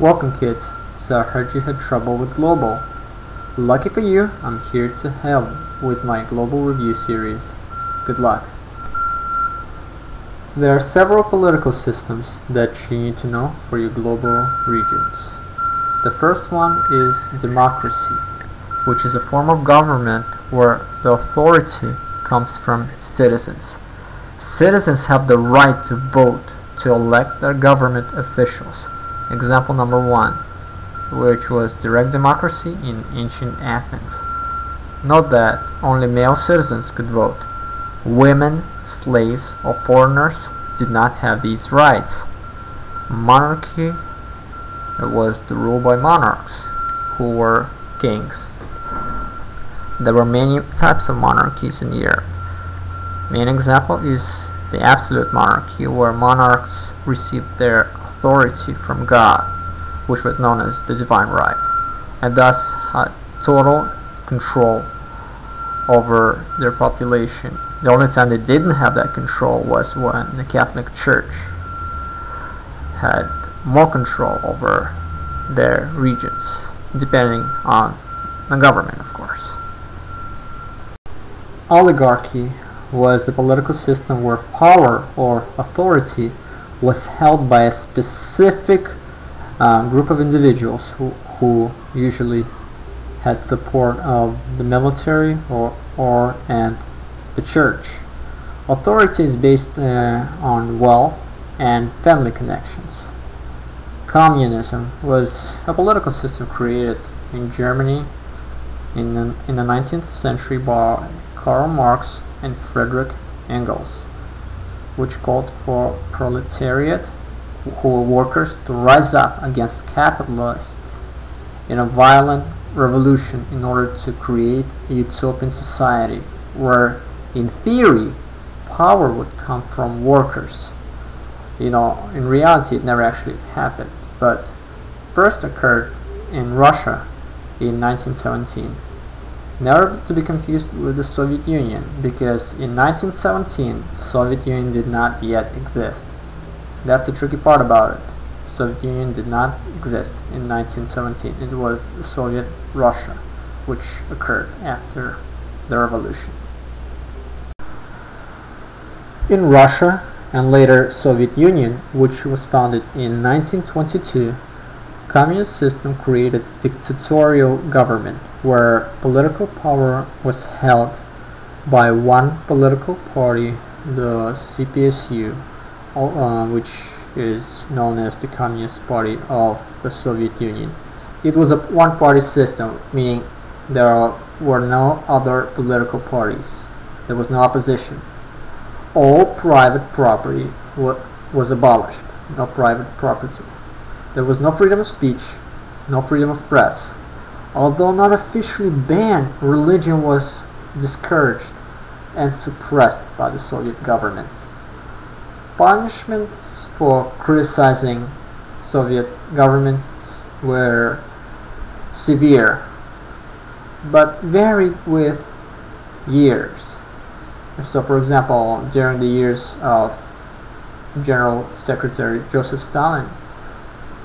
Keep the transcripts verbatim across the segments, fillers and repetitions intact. Welcome kids, so I heard you had trouble with global. Lucky for you, I'm here to help with my global review series. Good luck. There are several political systems that you need to know for your global regions. The first one is democracy, which is a form of government where the authority comes from citizens. Citizens have the right to vote to elect their government officials. Example number one, which was direct democracy in ancient Athens. Note that only male citizens could vote. Women, slaves, or foreigners did not have these rights. Monarchy was the rule by monarchs, who were kings. There were many types of monarchies in Europe. Main example is the absolute monarchy, where monarchs received their authority from God, which was known as the divine right, and thus had total control over their population. The only time they didn't have that control was when the Catholic Church had more control over their regions, depending on the government, of course. Oligarchy was a political system where power or authority was held by a specific uh, group of individuals who, who usually had support of the military or, or and the church. Authority is based uh, on wealth and family connections. Communism was a political system created in Germany in the, in the nineteenth century by Karl Marx and Friedrich Engels, which called for proletariat, who were workers, to rise up against capitalists in a violent revolution in order to create a utopian society where, in theory, power would come from workers. You know, in reality it never actually happened, but first occurred in Russia in nineteen seventeen. Never to be confused with the Soviet Union, because in nineteen seventeen, Soviet Union did not yet exist. That's the tricky part about it. Soviet Union did not exist in nineteen seventeen. It was Soviet Russia, which occurred after the revolution. In Russia, and later Soviet Union, which was founded in nineteen twenty-two, communist system created dictatorial government, where political power was held by one political party, the C P S U, uh, which is known as the Communist Party of the Soviet Union. It was a one-party system, meaning there were no other political parties. There was no opposition. All private property was abolished, no private property. There was no freedom of speech, no freedom of press. Although not officially banned, religion was discouraged and suppressed by the Soviet government. Punishments for criticizing Soviet government were severe, but varied with years. So, for example, during the years of General Secretary Joseph Stalin,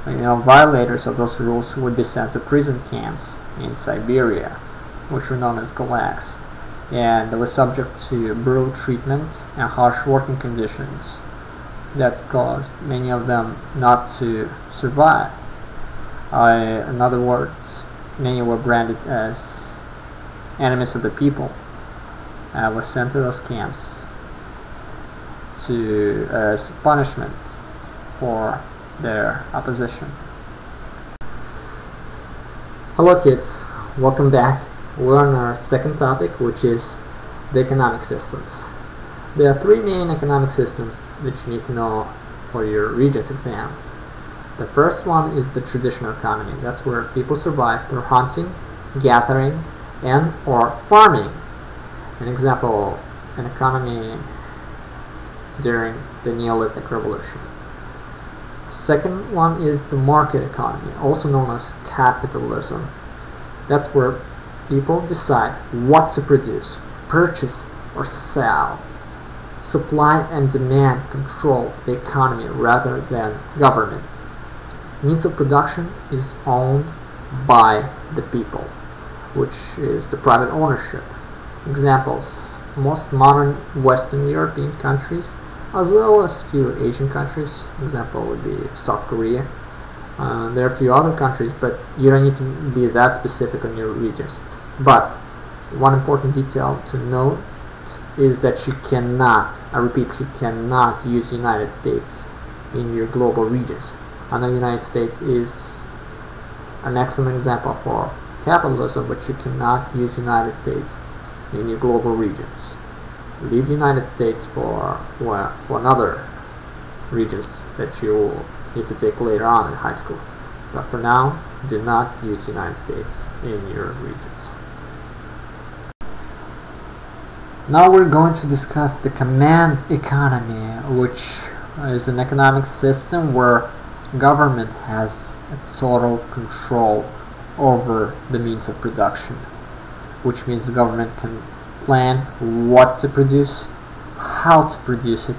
you know, violators of those rules would be sent to prison camps in Siberia, which were known as gulags, and they were subject to brutal treatment and harsh working conditions that caused many of them not to survive. Uh, in other words, many were branded as enemies of the people and were sent to those camps to as punishment for their opposition. Hello kids, welcome back. We're on our second topic, which is the economic systems. There are three main economic systems that you need to know for your Regents exam. The first one is the traditional economy. That's where people survive through hunting, gathering, and or farming. An example, an economy during the Neolithic Revolution. Second one is the market economy, also known as capitalism. That's where people decide what to produce, purchase, or sell. Supply and demand control the economy rather than government. means of production is owned by the people, which is the private ownership. Examples: most modern Western European countries, as well as few Asian countries. Example would be South Korea. Uh, there are a few other countries, but you don't need to be that specific on your regions. But one important detail to note is that you cannot, I repeat, you cannot use United States in your global regions. I know United States is an excellent example for capitalism, but you cannot use United States in your global regions. Leave United States for, well, for another regions that you will need to take later on in high school. But for now, do not use United States in your regions. Now we're going to discuss the command economy, which is an economic system where government has a total control over the means of production, which means the government can plan what to produce, how to produce it,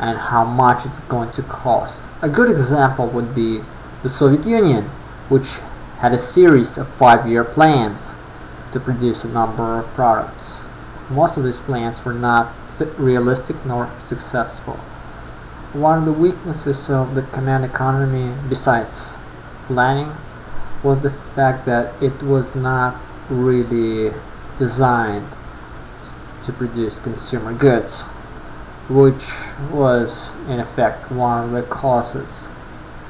and how much it's going to cost. A good example would be the Soviet Union, which had a series of five-year plans to produce a number of products. Most of these plans were not realistic nor successful. One of the weaknesses of the command economy, besides planning, was the fact that it was not really designed to produce consumer goods, which was in effect one of the causes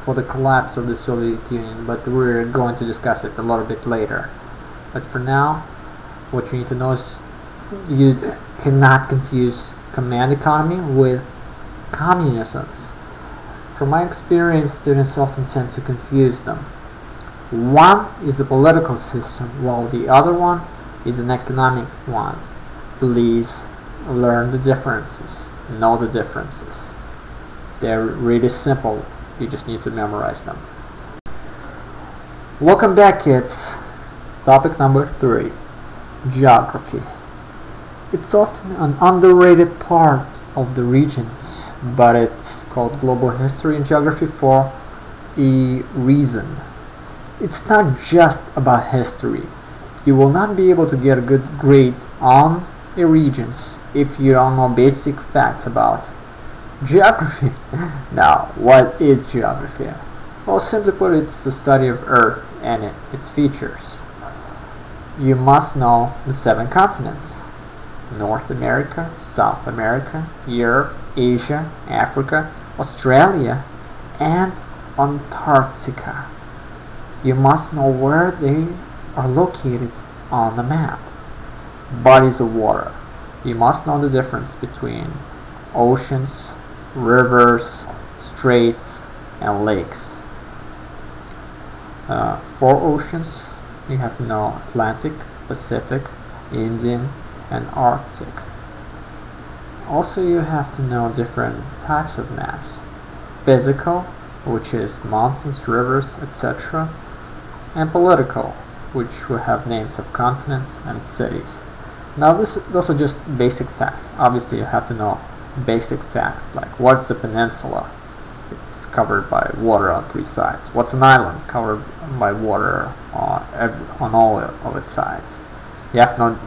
for the collapse of the Soviet Union, but we're going to discuss it a little bit later. But for now, what you need to know is you cannot confuse command economy with communism. From my experience, students often tend to confuse them. One is a political system, while the other one is an economic one. Please learn the differences, know the differences. They're really simple, you just need to memorize them. Welcome back, kids. Topic number three, geography. It's often an underrated part of the region, but it's called global history and geography for a reason. It's not just about history. You will not be able to get a good grade on a regions if you don't know basic facts about geography. Now, what is geography? Well, simply put, it's the study of Earth and its features. You must know the seven continents: North America, South America, Europe, Asia, Africa, Australia, and Antarctica. You must know where they are located on the map. Bodies of water. You must know the difference between oceans, rivers, straits, and lakes. Uh, for oceans, you have to know Atlantic, Pacific, Indian, and Arctic. Also, you have to know different types of maps. Physical, which is mountains, rivers, et cetera, and political, which will have names of continents and cities. Now this, those are just basic facts. Obviously you have to know basic facts, like what's a peninsula? It's covered by water on three sides. What's an island? Covered by water on, every, on all of its sides. You have to know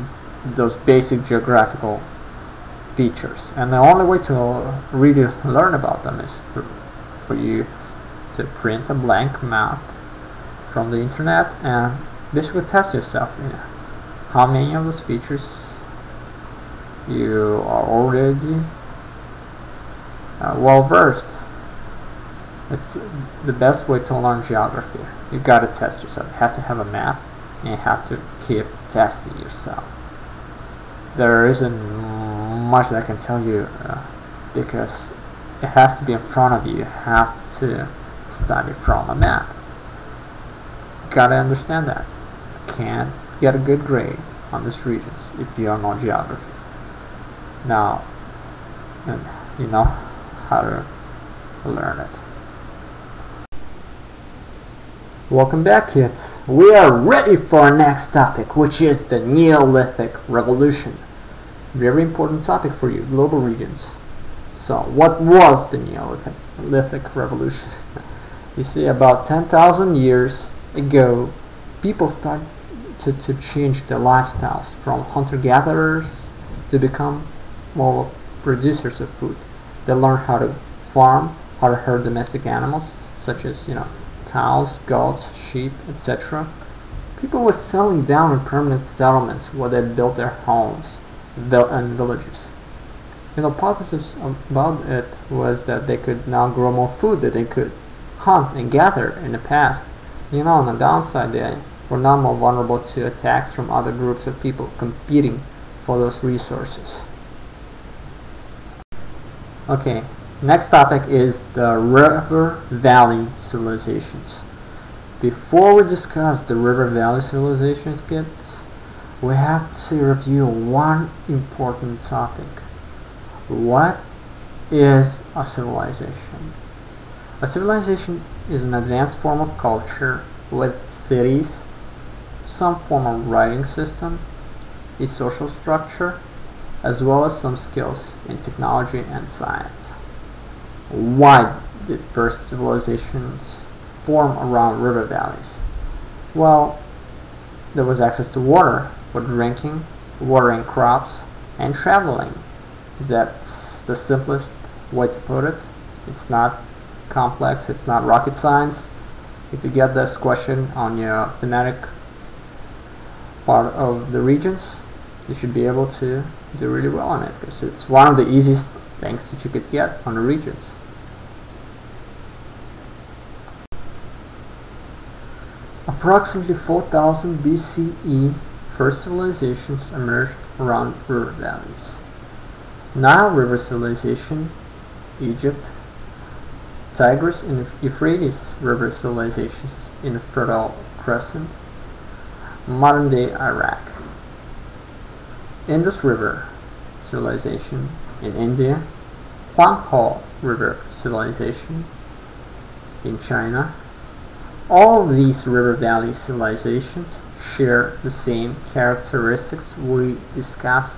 those basic geographical features, and the only way to really learn about them is for, for you to print a blank map from the internet and basically test yourself, you know, how many of those features you are already uh, well versed. It's the best way to learn geography. You gotta test yourself. You have to have a map and you have to keep testing yourself. There isn't much that I can tell you uh, because it has to be in front of you. You have to study from a map. Gotta understand that. You can't get a good grade on these regions if you don't know geography. Now, and you know how to learn it. Welcome back, kids. We are ready for our next topic, which is the Neolithic Revolution. Very important topic for you, global regions. So, what was the Neolithic Revolution? you see, about ten thousand years ago, people started to, to change their lifestyles from hunter-gatherers to become more producers of food. They learn how to farm, how to herd domestic animals, such as, you know, cows, goats, sheep, et cetera. People were settling down in permanent settlements where they built their homes and villages. You know, positives about it was that they could now grow more food, that they could hunt and gather in the past. You know, on the downside, they were now more vulnerable to attacks from other groups of people competing for those resources. Okay, next topic is the River Valley civilizations. Before we discuss the River Valley civilizations, kids, we have to review one important topic. What is a civilization? A civilization is an advanced form of culture with cities, some form of writing system, a social structure, as well as some skills in technology and science. Why did first civilizations form around river valleys? Well, there was access to water for drinking, watering crops, and traveling. That's the simplest way to put it. It's not complex, it's not rocket science. If you get this question on your thematic part of the regions, you should be able to do really well on it, because it's one of the easiest things that you could get on the regions. Approximately four thousand B C E, first civilizations emerged around river valleys. Nile River civilization, Egypt. Tigris and Euphrates river civilizations in the Fertile Crescent. Modern day Iraq. Indus River civilization in India. Huang He River civilization in China. All of these river valley civilizations share the same characteristics we discussed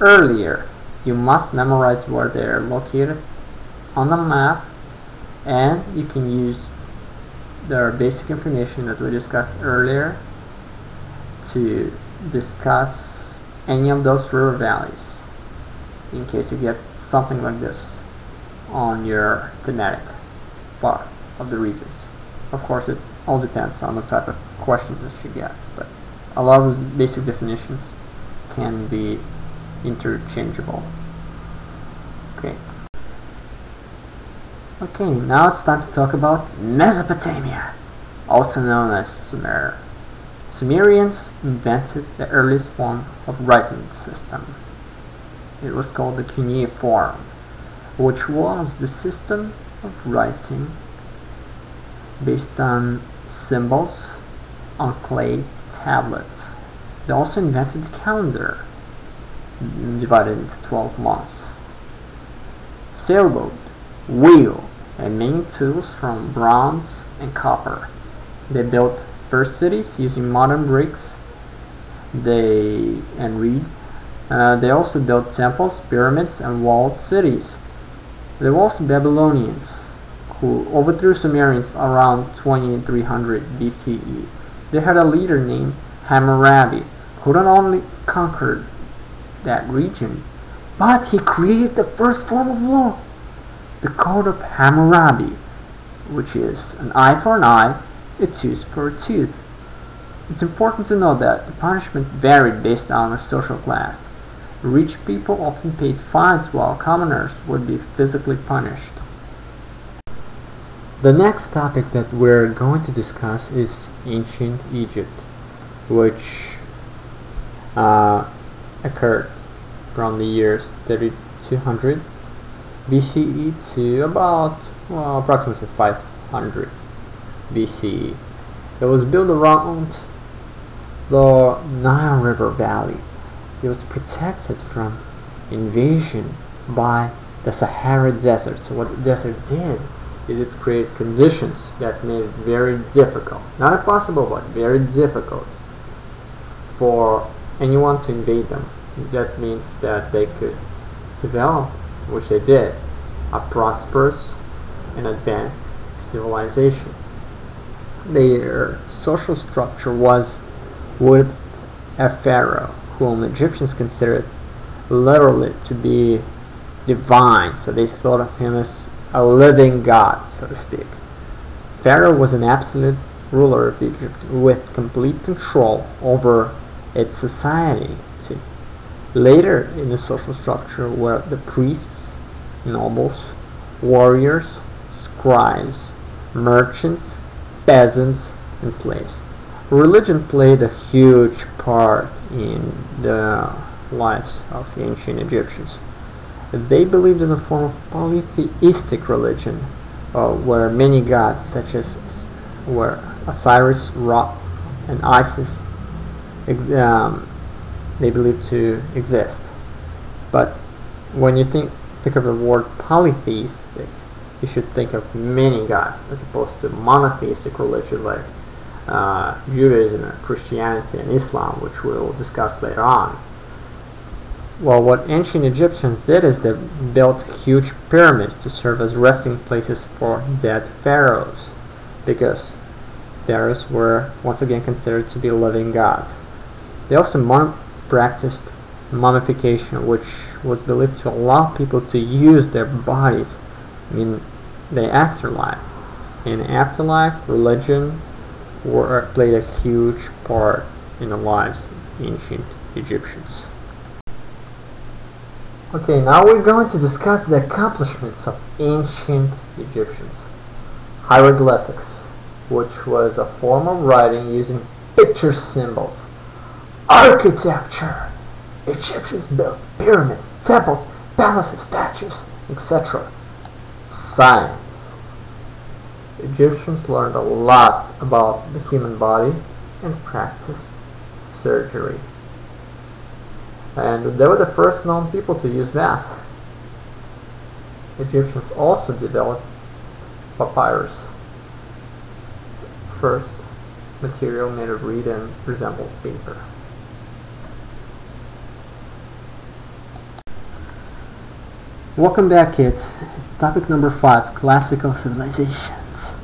earlier. You must memorize where they are located on the map, and you can use their basic information that we discussed earlier to discuss any of those river valleys in case you get something like this on your thematic part of the regions. Of course, it all depends on the type of question that you get, but a lot of those basic definitions can be interchangeable. Okay. Okay, now it's time to talk about Mesopotamia, also known as Sumer. Sumerians invented the earliest form of writing system. It was called the cuneiform, which was the system of writing based on symbols on clay tablets. They also invented the calendar, divided into twelve months. Sailboat, wheel, and many tools from bronze and copper. They built first cities using modern bricks they and reed. Uh, they also built temples, pyramids, and walled cities. There were also Babylonians, who overthrew Sumerians around twenty-three hundred B C E. They had a leader named Hammurabi, who not only conquered that region, but he created the first form of law, the Code of Hammurabi, which is an eye for an eye, a tooth for a tooth. It's important to note that the punishment varied based on the social class. Rich people often paid fines, while commoners would be physically punished. The next topic that we're going to discuss is ancient Egypt, which uh, occurred from the years thirty-two hundred B C E to about, well, approximately five hundred B C E. It was built around the Nile River Valley. It was protected from invasion by the Sahara Desert. So what the desert did is it created conditions that made it very difficult, not impossible, but very difficult for anyone to invade them. That means that they could develop, which they did, a prosperous and advanced civilization. Their social structure was with a pharaoh, whom Egyptians considered literally to be divine, so they thought of him as a living god, so to speak. Pharaoh was an absolute ruler of Egypt with complete control over its society. See, later in the social structure were the priests, nobles, warriors, scribes, merchants, peasants, and slaves. Religion played a huge part in the lives of ancient Egyptians. They believed in a form of polytheistic religion, uh, where many gods such as were Osiris, Ra, and Isis, um, they believed to exist. But when you think think of the word polytheistic, you should think of many gods, as opposed to monotheistic religion like uh, Judaism, Christianity, and Islam, which we will discuss later on. Well, what ancient Egyptians did is they built huge pyramids to serve as resting places for dead pharaohs, because pharaohs were once again considered to be living gods. They also mon practiced mummification, which was believed to allow people to use their bodies in the afterlife. In afterlife, religion were, played a huge part in the lives of ancient Egyptians. Okay, now we're going to discuss the accomplishments of ancient Egyptians. Hieroglyphics, which was a form of writing using picture symbols. Architecture. Egyptians built pyramids, temples, palaces, statues, et cetera. Science. Egyptians learned a lot about the human body and practiced surgery. And they were the first known people to use math. Egyptians also developed papyrus, first material made of reed and resembled paper. Welcome back, kids. It's topic number five, classical civilizations.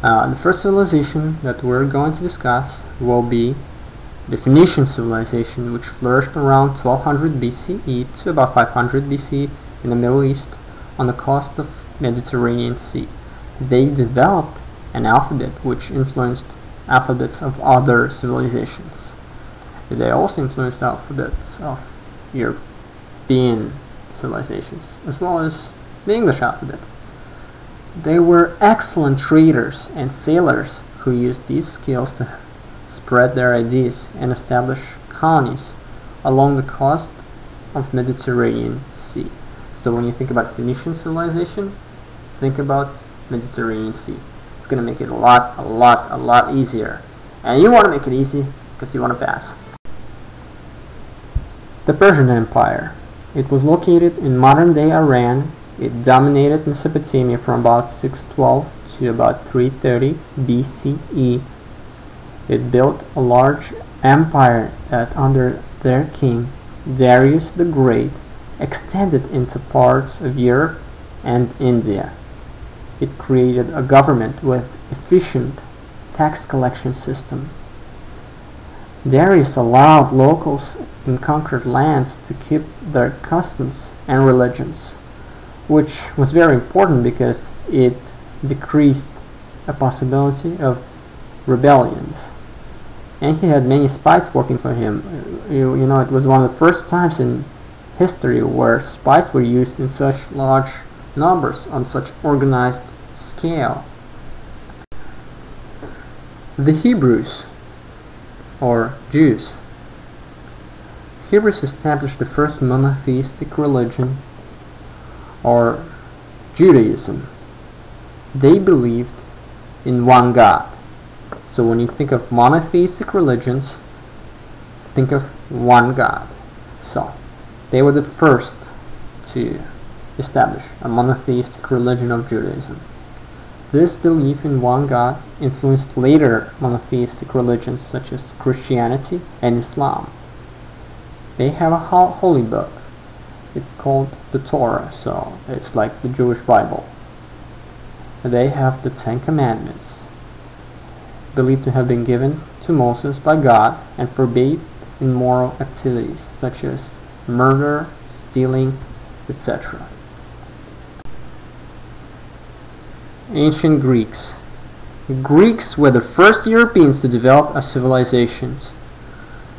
Uh, the first civilization that we're going to discuss will be the Phoenician civilization, which flourished around twelve hundred B C E to about five hundred B C E in the Middle East on the coast of Mediterranean Sea. They developed an alphabet which influenced alphabets of other civilizations. They also influenced alphabets of European civilizations, as well as the English alphabet. They were excellent traders and sailors who used these skills to spread their ideas and establish colonies along the coast of Mediterranean Sea. So when you think about Phoenician civilization, think about Mediterranean Sea. It's going to make it a lot, a lot, a lot easier. And you want to make it easy because you want to pass. The Persian Empire. It was located in modern-day Iran. It dominated Mesopotamia from about six twelve to about three thirty B C E. It built a large empire that, under their king, Darius the Great, extended into parts of Europe and India. It created a government with efficient tax collection system. Darius allowed locals in conquered lands to keep their customs and religions, which was very important because it decreased a possibility of rebellions. And he had many spies working for him. You, you know, it was one of the first times in history where spies were used in such large numbers on such organized scale. The Hebrews, or Jews. Hebrews established the first monotheistic religion, or Judaism. They believed in one God. So when you think of monotheistic religions, think of one God. So they were the first to establish a monotheistic religion of Judaism. This belief in one God influenced later monotheistic religions such as Christianity and Islam. They have a holy book. It's called the Torah, so it's like the Jewish Bible. They have the Ten Commandments, believed to have been given to Moses by God, and forbade immoral activities such as murder, stealing, et cetera. Ancient Greeks. Greeks were the first Europeans to develop as civilizations.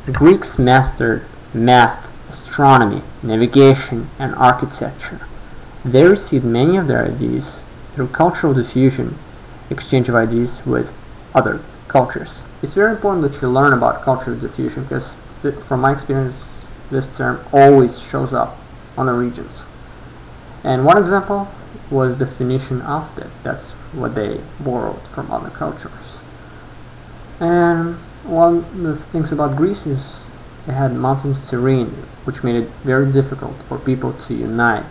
The Greeks mastered math, astronomy, navigation, and architecture. They received many of their ideas through cultural diffusion, exchange of ideas with other cultures. It's very important that you learn about cultural diffusion because, th from my experience, this term always shows up on the regions. And one example was the Phoenician alphabet. That's what they borrowed from other cultures. And one of the things about Greece is they had mountains terrain, which made it very difficult for people to unite,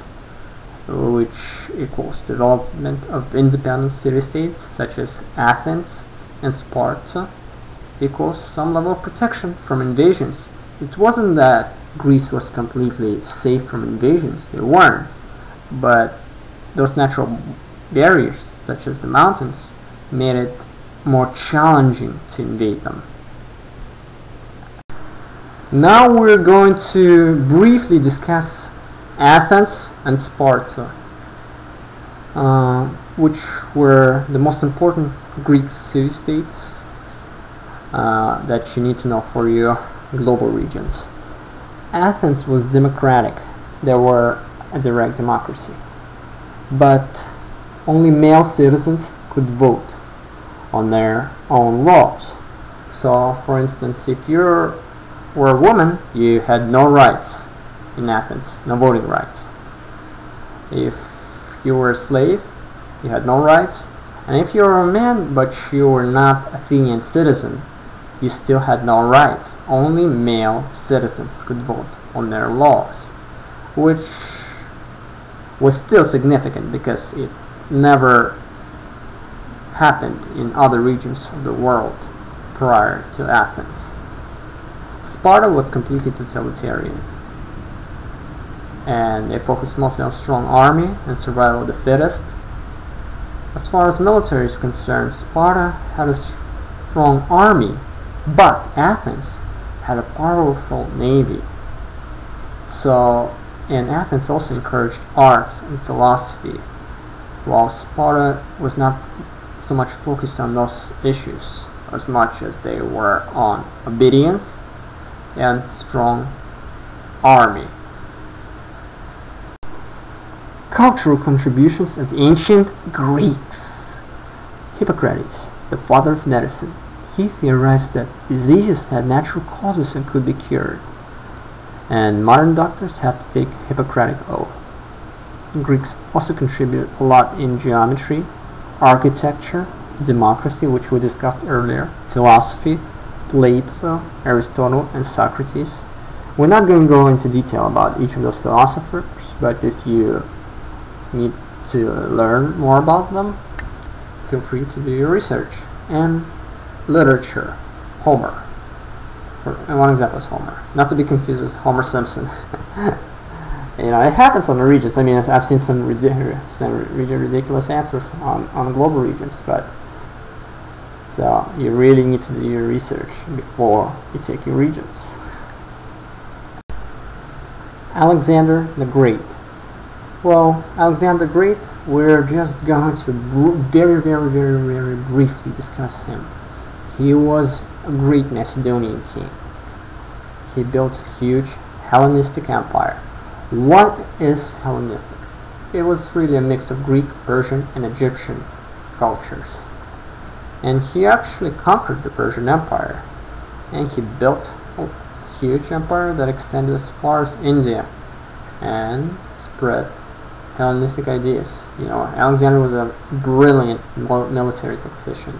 which equals development of independent city-states such as Athens and Sparta, equals some level of protection from invasions. It wasn't that Greece was completely safe from invasions, they weren't, but those natural barriers, such as the mountains, made it more challenging to invade them. Now we're going to briefly discuss Athens and Sparta, uh, which were the most important Greek city-states uh, that you need to know for your global regions. Athens was democratic. They were a direct democracy, but only male citizens could vote on their own laws. So, for instance, if you were a woman, you had no rights in Athens, no voting rights. If you were a slave, you had no rights. And if you were a man, but you were not Athenian citizen, you still had no rights. Only male citizens could vote on their laws, which was still significant because it never happened in other regions of the world prior to Athens. Sparta was completely totalitarian, and they focused mostly on strong army and survival of the fittest. As far as military is concerned, Sparta had a strong army, but Athens had a powerful navy. So, and Athens also encouraged arts and philosophy, while Sparta was not so much focused on those issues as much as they were on obedience and strong army. Cultural contributions of ancient Greeks. Hippocrates, the father of medicine, he theorized that diseases had natural causes and could be cured, and modern doctors have to take a Hippocratic oath. Greeks also contributed a lot in geometry, architecture, democracy, which we discussed earlier, philosophy, Plato, Aristotle, and Socrates. We're not going to go into detail about each of those philosophers, but if you need to learn more about them, feel free to do your research. And literature, Homer. For one example is Homer, not to be confused with Homer Simpson. You know, it happens on the regions. I mean, I've seen some, some ridiculous answers on, on global regions, but so you really need to do your research before you take your regions. Alexander the Great. Well, Alexander the Great, we're just going to very, very, very, very briefly discuss him. He was a great Macedonian king. He built a huge Hellenistic empire. What is Hellenistic? It was really a mix of Greek, Persian, and Egyptian cultures. And he actually conquered the Persian Empire. And he built a huge empire that extended as far as India and spread Hellenistic ideas. You know, Alexander was a brilliant military tactician.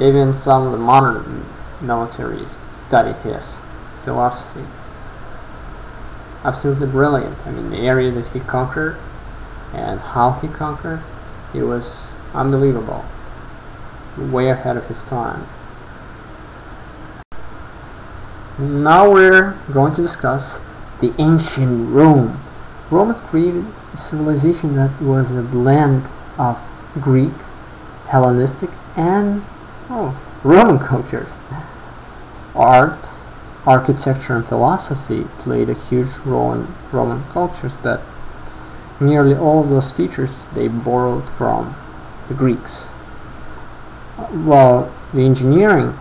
Even some of the modern military study his philosophy. Absolutely brilliant. I mean, the area that he conquered and how he conquered, it was unbelievable. Way ahead of his time. Now we're going to discuss the ancient Rome. Romans created a civilization that was a blend of Greek, Hellenistic and oh, Roman cultures. Art, architecture and philosophy played a huge role in Roman cultures, but nearly all of those features they borrowed from the Greeks. Well, the engineering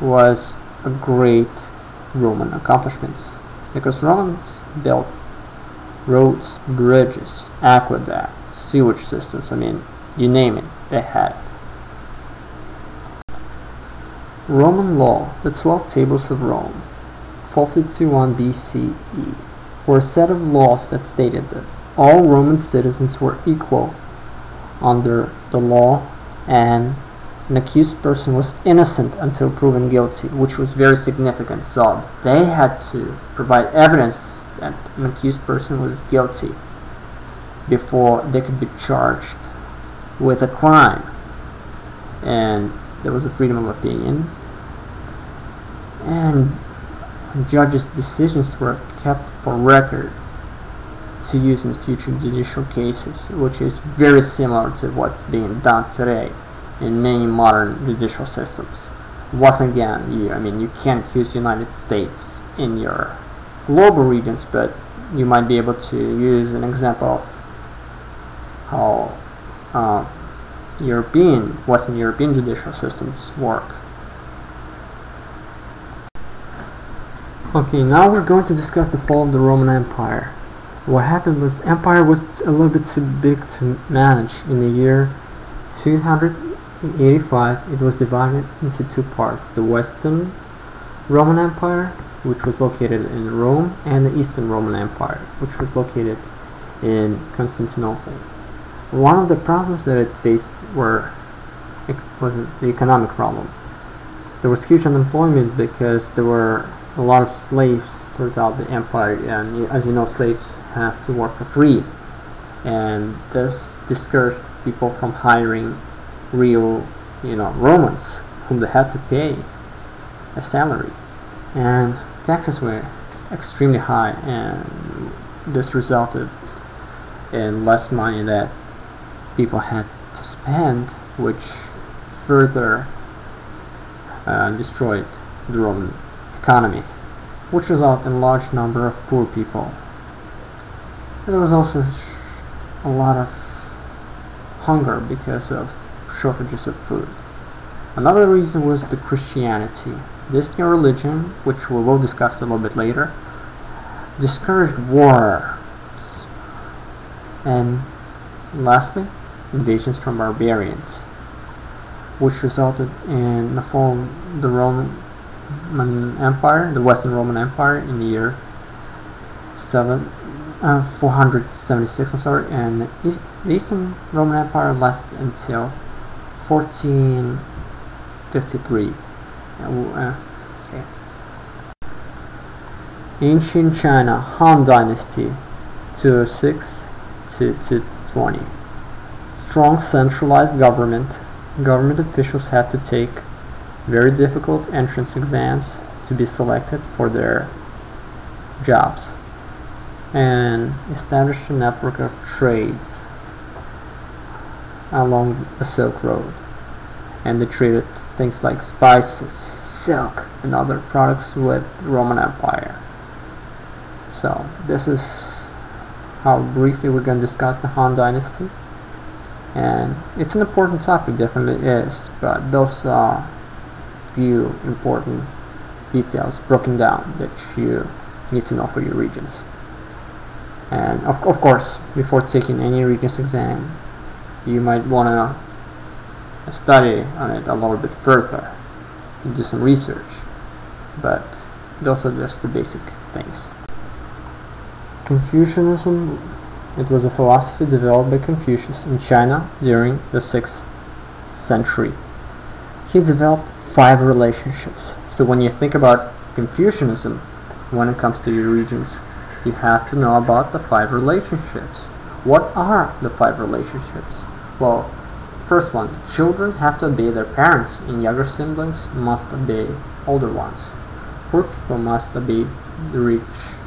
was a great Roman accomplishment because Romans built roads, bridges, aqueducts, sewage systems, I mean, you name it, they had it. Roman law, the twelve tables of Rome, four fifty-one B C E, were a set of laws that stated that all Roman citizens were equal under the law and an accused person was innocent until proven guilty, which was very significant. So they had to provide evidence that an accused person was guilty before they could be charged with a crime. And there was a freedom of opinion. And judges' decisions were kept for record to use in future judicial cases, which is very similar to what's being done today in many modern judicial systems. Once again, you, I mean, you can't use United States in your global regions, but you might be able to use an example of how uh, European, Western European judicial systems work. Okay, now we're going to discuss the fall of the Roman Empire. What happened was the empire was a little bit too big to manage. In the year two hundred eighty-five, it was divided into two parts, the Western Roman Empire, which was located in Rome, and the Eastern Roman Empire, which was located in Constantinople. One of the problems that it faced were, it was the economic problem. There was huge unemployment because there were a lot of slaves throughout the empire, and as you know, slaves have to work for free, and this discouraged people from hiring real, you know, Romans, whom they had to pay a salary, and taxes were extremely high, and this resulted in less money that people had to spend, which further uh, destroyed the Roman economy, which resulted in a large number of poor people. And there was also a lot of hunger because of shortages of food. Another reason was the Christianity. This new religion, which we will discuss a little bit later, discouraged wars, and lastly, invasions from barbarians, which resulted in the fall of the Roman Empire, the Western Roman Empire, in the year seven, uh, four seventy-six. I'm sorry, and the Eastern Roman Empire lasted until fourteen fifty-three. Uh, okay. Ancient China, Han Dynasty, two oh six to two twenty. Strong centralized government. Government officials had to take very difficult entrance exams to be selected for their jobs, and established a network of trades along the Silk Road, and they traded things like spices, silk, and other products with the Roman Empire. So this is how briefly we're going to discuss the Han Dynasty, and it's an important topic, definitely is, but those are few important details broken down that you need to know for your regions. And of, of course, before taking any regions exam, you might want to study on it a little bit further, do some research, but those are just the basic things. Confucianism, it was a philosophy developed by Confucius in China during the sixth century. He developed five relationships. So when you think about Confucianism, when it comes to your regions, you have to know about the five relationships. What are the five relationships? Well, first one, children have to obey their parents, and younger siblings must obey older ones. Poor people must obey the rich.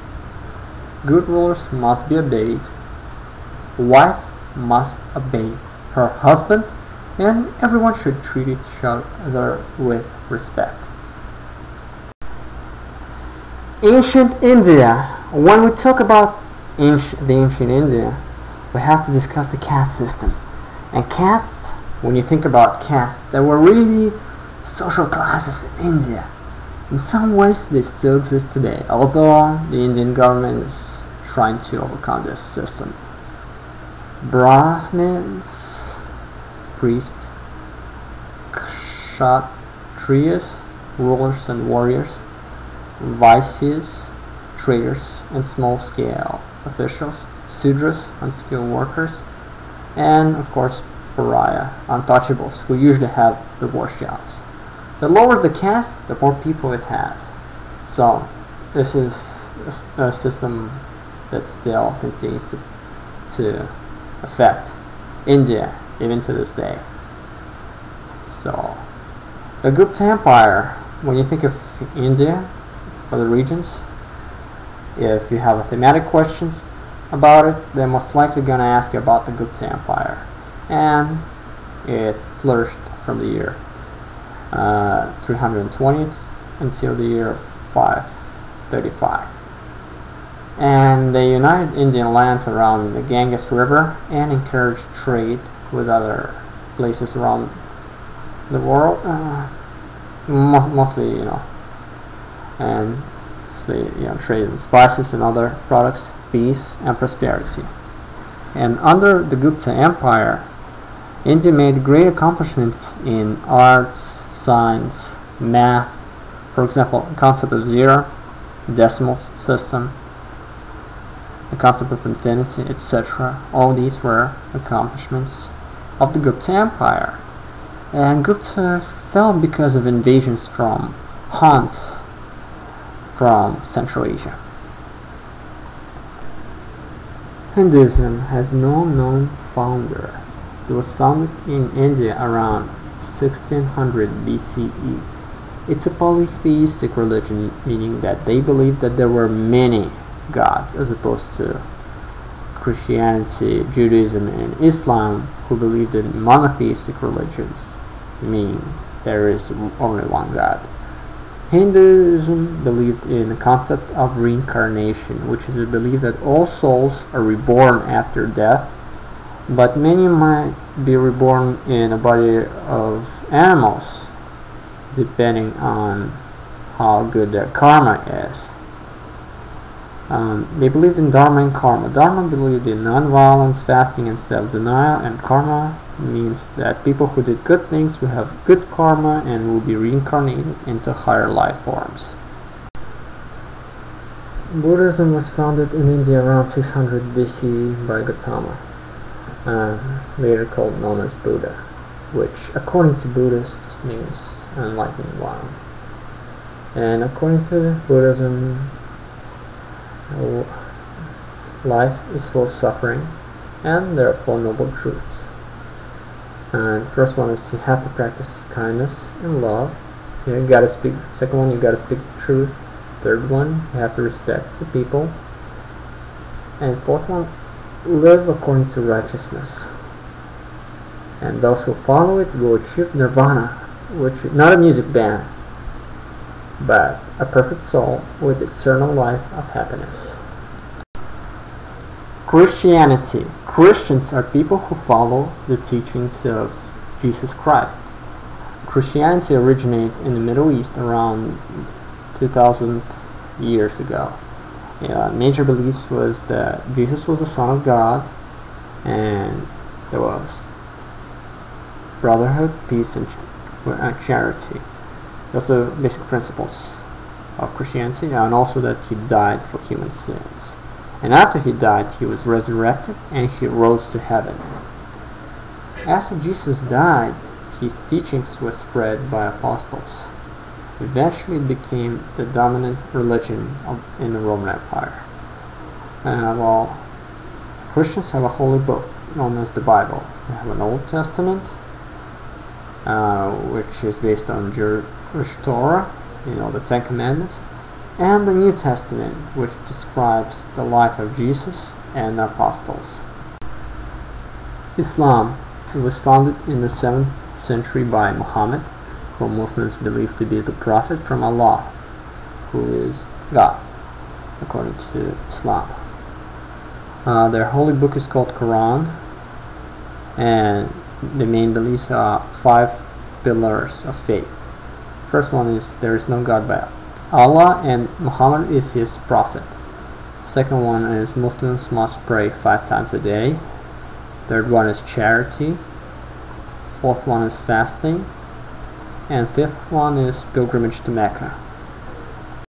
Good rulers must be obeyed. Wife must obey her husband, and everyone should treat each other with respect. Ancient India. When we talk about ancient, the ancient India, we have to discuss the caste system. And castes, when you think about castes, there were really social classes in India. In some ways, they still exist today, although the Indian government is trying to overcome this system. Brahmins, priests, kshatriyas, rulers and warriors, vaisyas, traders and small-scale officials, Sudras, unskilled workers, and of course pariah, untouchables, who usually have the worst jobs. The lower the caste, the more people it has. So this is a system that still continues to, to affect India even to this day. So the Gupta Empire, when you think of India, for the regions, if you have a thematic question about it, they're most likely going to ask you about the Gupta Empire. And it flourished from the year uh, three hundred twenty until the year five thirty-five. And they united Indian lands around the Ganges River and encouraged trade with other places around the world, uh, mo mostly, you know, and they, you know, trade in spices and other products, peace and prosperity. And under the Gupta Empire, India made great accomplishments in arts, science, math, for example, the concept of zero, decimal system, the concept of infinity, et cetera. All these were accomplishments of the Gupta Empire. And Gupta fell because of invasions from Huns from Central Asia. Hinduism has no known founder. It was founded in India around sixteen hundred B C E. It's a polytheistic religion, meaning that they believed that there were many gods, as opposed to Christianity, Judaism, and Islam, who believed in monotheistic religions, meaning there is only one God. Hinduism believed in the concept of reincarnation, which is a belief that all souls are reborn after death, but many might be reborn in a body of animals, depending on how good their karma is. Um, they believed in Dharma and Karma. Dharma believed in non-violence, fasting, and self-denial, and Karma means that people who did good things will have good karma and will be reincarnated into higher life forms. Buddhism was founded in India around six hundred B C E by Gautama, uh, later called known as Buddha, which according to Buddhists means enlightened one. And according to Buddhism, life is full of suffering and there are four noble truths. And first one is you have to practice kindness and love. You know, you gotta speak. Second one, you gotta speak the truth. Third one, you have to respect the people. And fourth one, live according to righteousness. And those who follow it will achieve nirvana, which is not a music band, but a perfect soul with eternal life of happiness. Christianity. Christians are people who follow the teachings of Jesus Christ. Christianity originated in the Middle East around two thousand years ago. Yeah, major beliefs was that Jesus was the Son of God, and there was brotherhood, peace, and charity. Those are basic principles of Christianity, and also that he died for human sins. And after he died, he was resurrected and he rose to heaven. After Jesus died, his teachings were spread by apostles. Eventually it became the dominant religion of, in the Roman Empire. Uh, well, Christians have a holy book known as the Bible. They have an Old Testament, uh, which is based on Jewish Torah, you know, the Ten Commandments, and the New Testament, which describes the life of Jesus and the apostles. Islam. It was founded in the seventh century by Muhammad, who Muslims believe to be the prophet from Allah, who is God, according to Islam. Uh, their holy book is called Quran, and the main beliefs are five pillars of faith. First one is there is no God but Allah, and Muhammad is his prophet. Second one is Muslims must pray five times a day. Third one is charity. Fourth one is fasting. And fifth one is pilgrimage to Mecca.